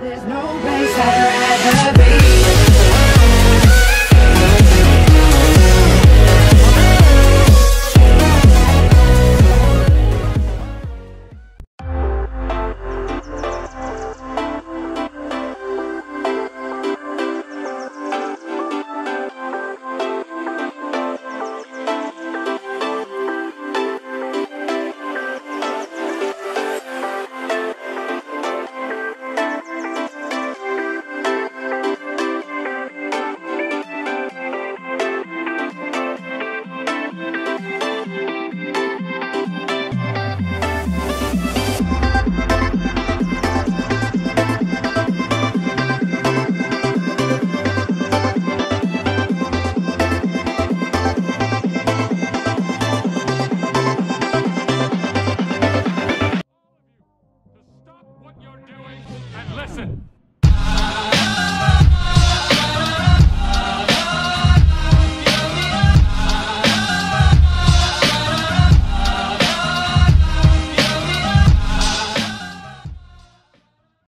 There's no place I'd rather be. Listen.